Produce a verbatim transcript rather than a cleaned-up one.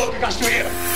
motherfucker got you here.